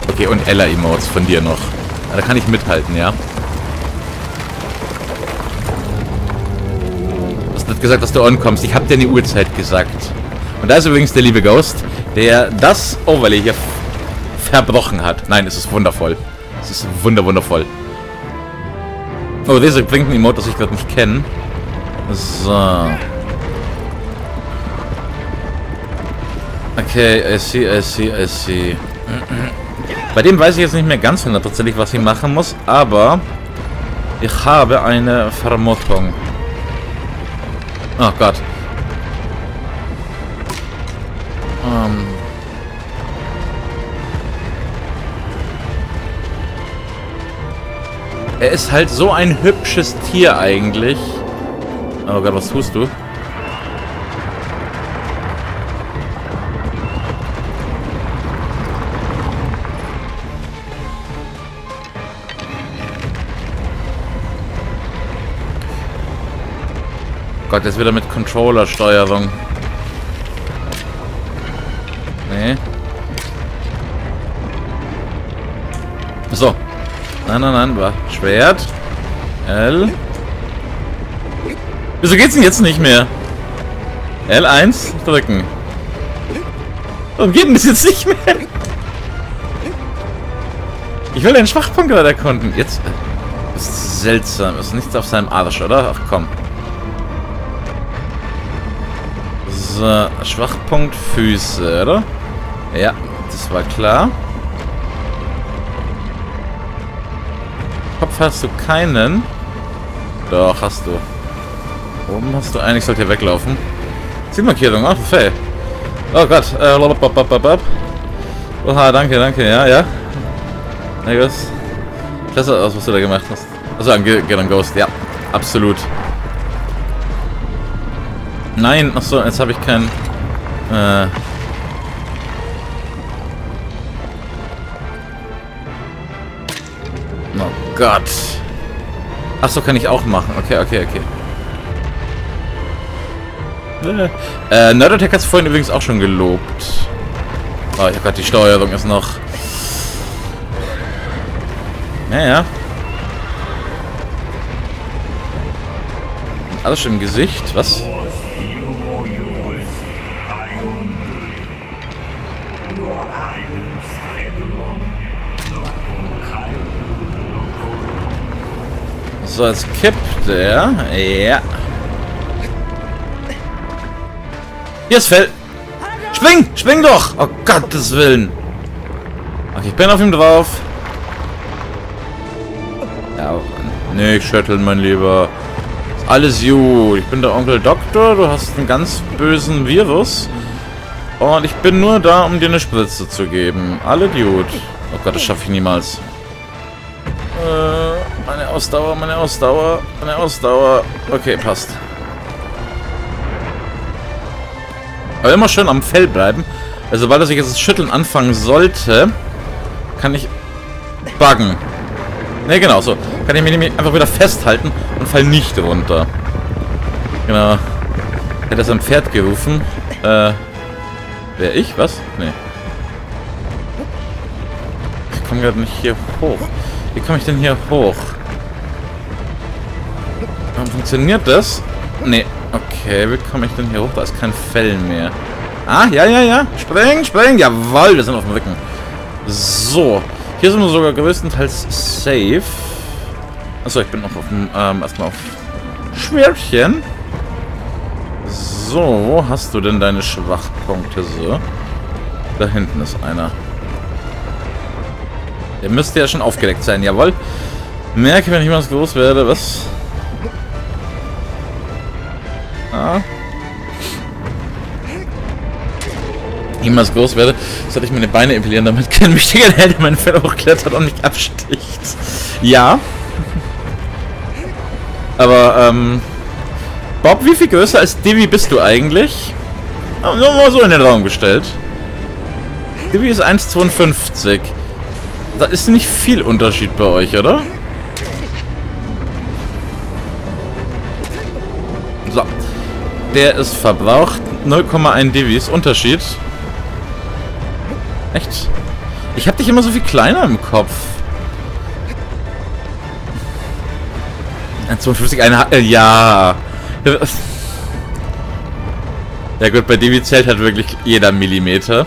Okay, und Ella-Emotes von dir noch. Da kann ich mithalten, ja? Gesagt, dass du onkommst. Ich habe dir eine Uhrzeit gesagt. Und da ist übrigens der liebe Ghost, der das Overlay hier verbrochen hat. Nein, es ist wundervoll. Es ist wundervoll. Oh, dieser bringt ein Emote, das ich gerade nicht kenne. So. Okay, I see. Bei dem weiß ich jetzt nicht mehr ganz hundertprozentig, was ich machen muss, aber ich habe eine Vermutung. Oh Gott. Er ist halt so ein hübsches Tier eigentlich. Oh Gott, was tust du? Gott, jetzt wieder mit Controller-Steuerung. Nee. So. Nein, nein, nein, war Schwert. L. Wieso geht's denn jetzt nicht mehr? L1 drücken. Warum geht denn das jetzt nicht mehr? Ich will den Schwachpunkt gerade erkunden. Jetzt. Das ist seltsam. Ist nichts auf seinem Arsch, oder? Ach komm. So, Schwachpunkt Füße, oder? Ja, das war klar. Kopf hast du keinen. Doch, hast du. Oben hast du einen, ich sollte hier weglaufen. Zielmarkierung, ach, fail. Oh Gott, oha, danke, danke, ja, ja. Na gut. Klasse aus, was du da gemacht hast. Achso, an Ghost, ja. Absolut. Nein, achso, jetzt habe ich keinen. Oh Gott. Achso, kann ich auch machen. Okay, okay, okay. Nerdotech hat es vorhin übrigens auch schon gelobt. Oh, ich hab grad die Steuerung ist noch. Naja. Alles schon im Gesicht, was? So, jetzt kippt der. Ja. Hier ist Fell. Spring! Spring doch! Oh Gottes Willen! Okay, ich bin auf ihm drauf. Ja, nee, ich schütteln, mein Lieber. Ist alles gut. Ich bin der Onkel Doktor. Du hast einen ganz bösen Virus. Und ich bin nur da, um dir eine Spritze zu geben. Alle gut. Oh Gott, das schaffe ich niemals. Meine Ausdauer, meine Ausdauer, meine Ausdauer. Okay, passt. Aber immer schön am Fell bleiben. Also, sobald ich jetzt das Schütteln anfangen sollte, kann ich buggen. Ne, genau so. Kann ich mich nämlich einfach wieder festhalten und fall nicht runter. Genau. Hätte das ein Pferd gerufen. Wäre ich? Was? Ne. Ich komme gerade nicht hier hoch. Wie komme ich denn hier hoch? Funktioniert das? Ne. Okay, wie komme ich denn hier hoch? Da ist kein Fell mehr. Ah, ja, ja, ja. Spring, spring. Jawohl, wir sind auf dem Rücken. So. Hier sind wir sogar größtenteils safe. Achso, ich bin noch auf dem, erstmal auf Schwertchen. So, wo hast du denn deine Schwachpunkte so? Da hinten ist einer. Der müsste ja schon aufgedeckt sein, jawohl. Merke, wenn ich mal groß werde, was... Niemals groß werde, sollte ich meine Beine epilieren, damit kein mächtiger Held mein Fell hochklettert und mich absticht. Ja. Aber, Bob, wie viel größer als Divi bist du eigentlich? Nur mal so in den Raum gestellt. Divi ist 1,52. Da ist nicht viel Unterschied bei euch, oder? So. Der ist verbraucht. 0,1 Divis Unterschied. Echt? Ich hab dich immer so viel kleiner im Kopf. 1,52, eine... ja. Ja gut, bei Divi zählt halt wirklich jeder Millimeter.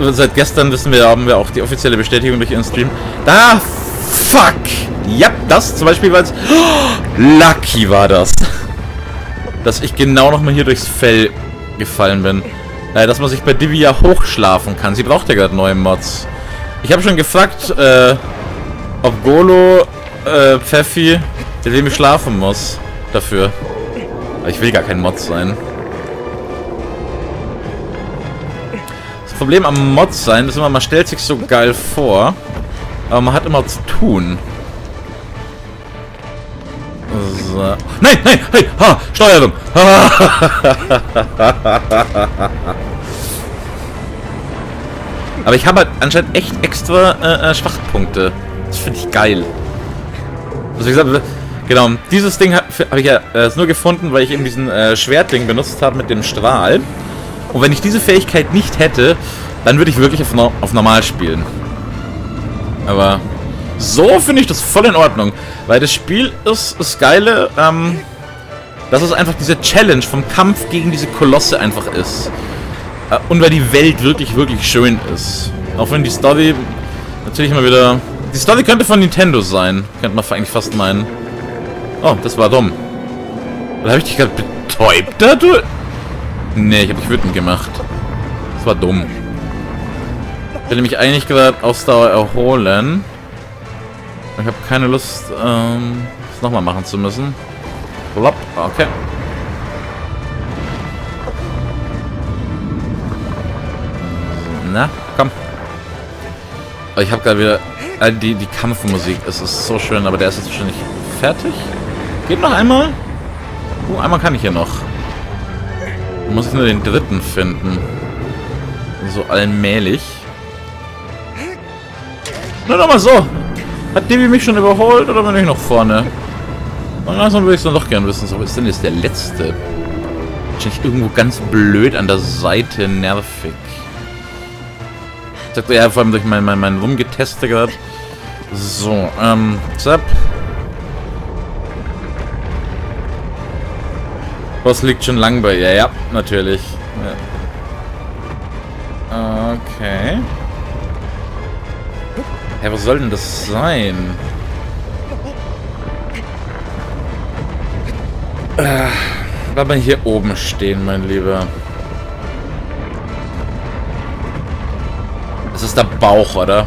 Seit gestern wissen wir, haben wir auch die offizielle Bestätigung durch ihren Stream. Da! Fuck! Ja, das zum Beispiel war jetzt... Oh, lucky war das. Dass ich genau nochmal hier durchs Fell gefallen bin. Dass man sich bei Divi ja hochschlafen kann. Sie braucht ja gerade neue Mods. Ich habe schon gefragt, ob Golo, Pfeffi, mit dem ich schlafen muss. Dafür. Aber ich will gar kein Mod sein. Das Problem am Mod sein ist immer, man stellt sich so geil vor. Aber man hat immer zu tun. So. Nein, nein, hey, ha, Steuerung. Aber ich habe halt anscheinend echt extra Schwachpunkte. Das finde ich geil. Also wie gesagt, Genau, dieses Ding habe ich ja nur gefunden, weil ich eben diesen Schwertling benutzt habe mit dem Strahl. Und wenn ich diese Fähigkeit nicht hätte, dann würde ich wirklich auf normal spielen. Aber so finde ich das voll in Ordnung. Weil das Spiel ist das Geile, dass es einfach diese Challenge vom Kampf gegen diese Kolosse einfach ist. Und weil die Welt wirklich, wirklich schön ist. Auch wenn die Story natürlich mal wieder... Die Story könnte von Nintendo sein. Könnte man eigentlich fast meinen. Oh, das war dumm. Oder habe ich dich gerade betäubt dadurch? Nee, ich habe dich wütend gemacht. Das war dumm. Ich will mich eigentlich gerade aufs Dauer erholen. Ich habe keine Lust, das nochmal machen zu müssen. Okay. Na, komm. Oh, ich habe gerade wieder... Die Kampfmusik, es ist so schön, aber der ist jetzt wahrscheinlich fertig. Geht noch einmal? Einmal kann ich hier noch. Dann muss ich nur den dritten finden. So allmählich. Nur nochmal so. Hat Divi mich schon überholt oder bin ich noch vorne? Und langsam würde ich es dann doch gerne wissen. So, was ist denn jetzt der letzte? Wahrscheinlich irgendwo ganz blöd an der Seite nervig. Sagt er ja vor allem durch mein Rumgeteste gerade. So, zap. Was liegt schon lang bei ihr? Ja, natürlich. Ja. Okay. Hä, was soll denn das sein? Bleib mal hier oben stehen, mein Lieber. Das ist der Bauch, oder?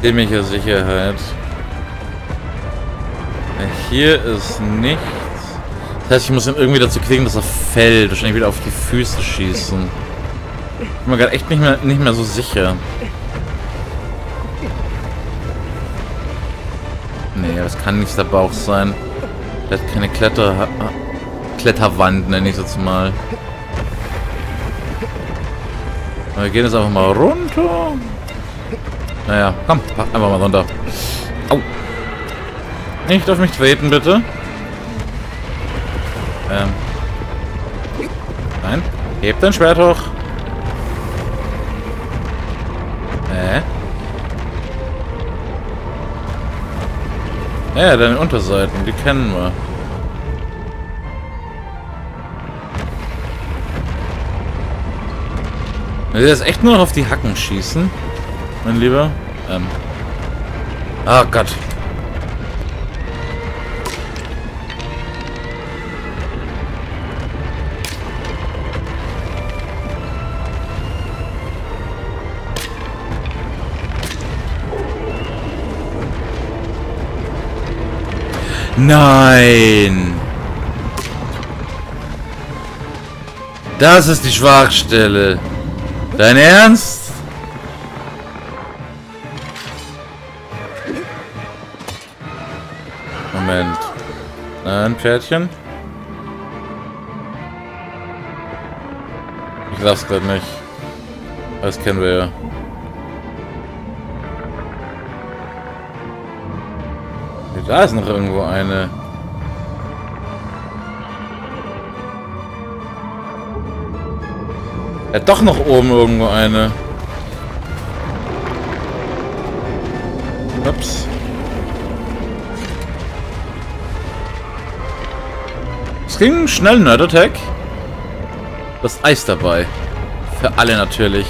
Ziemliche Sicherheit. Hier ist nichts. Das heißt, ich muss ihn irgendwie dazu kriegen, dass er fällt. Wahrscheinlich wieder auf die Füße schießen. Ich bin mir gerade echt nicht mehr so sicher. Nee, das kann nicht der Bauch sein. Der hat keine Kletterwand, nenne ich es jetzt mal. Wir gehen jetzt einfach mal runter. Naja, komm, einfach mal runter. Au. Nicht auf mich treten, bitte. Nein. Heb dein Schwert hoch. Ja, deine Unterseiten, die kennen wir. Will ich jetzt echt nur noch auf die Hacken schießen? Mein Lieber. Oh Gott. Nein. Das ist die Schwachstelle. Dein Ernst? Moment. Nein, Pferdchen. Ich glaub's grad nicht. Das kennen wir ja. Da ist noch irgendwo eine. Ja, doch noch oben irgendwo eine. Ups. Es ging schnell, Nerdotech. Das Eis dabei. Für alle natürlich.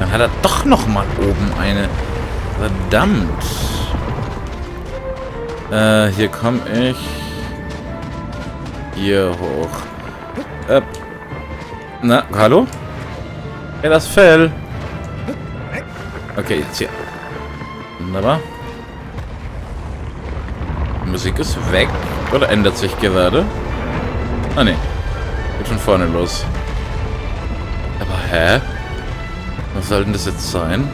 Dann hat er doch noch mal oben eine. Verdammt. Hier komme ich. Hier hoch. Na, hallo? Ja, das Fell. Okay, jetzt hier. Wunderbar. Die Musik ist weg. Oder ändert sich gerade? Ah, ne. Geht schon vorne los. Aber hä? Was soll denn das jetzt sein?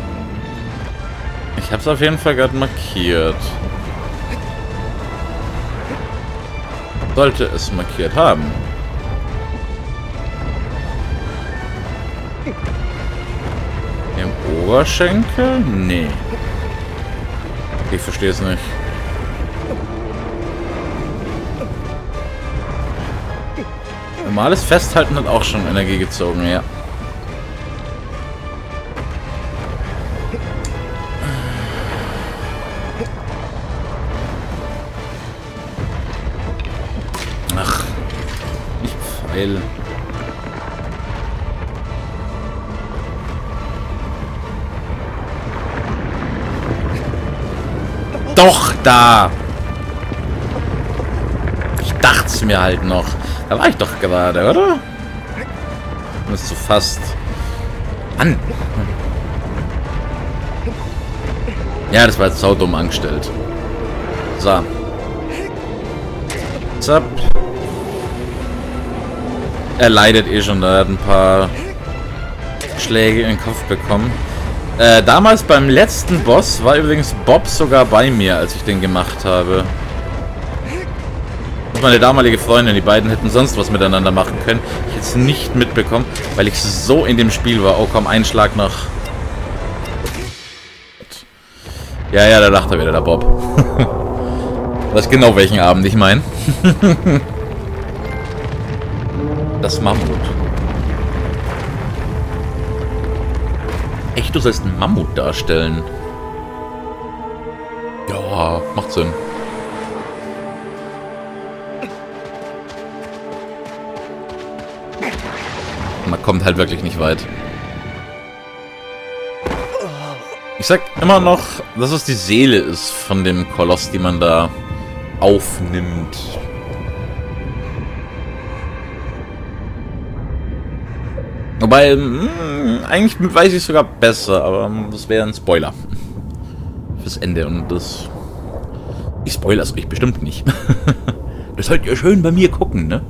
Ich hab's auf jeden Fall gerade markiert. Sollte es markiert haben. Oberschenkel? Nee. Ich verstehe es nicht. Normales Festhalten hat auch schon Energie gezogen, ja. Ach, ich pfeile. Doch, da! Ich dachte es mir halt noch. Da war ich doch gerade, oder? Müsste so fast... An! Ja, das war jetzt so dumm angestellt. So. Zap. Er leidet eh schon, da hat ein paar Schläge in den Kopf bekommen. Damals beim letzten Boss war übrigens Bob sogar bei mir, als ich den gemacht habe. Und meine damalige Freundin, die beiden hätten sonst was miteinander machen können. Ich hätte es nicht mitbekommen, weil ich so in dem Spiel war. Oh komm, ein Schlag noch. Ja, ja, da lacht er wieder, der Bob. Weiß genau welchen Abend ich meine. Das Mammut. Echt, du sollst einen Mammut darstellen. Ja, macht Sinn. Man kommt halt wirklich nicht weit. Ich sag immer noch, dass es die Seele ist von dem Koloss, die man da aufnimmt. Wobei, eigentlich weiß ich sogar besser, aber das wäre ein Spoiler. Fürs Ende und das... Ich spoilers euch bestimmt nicht. Das sollt ihr schön bei mir gucken, ne?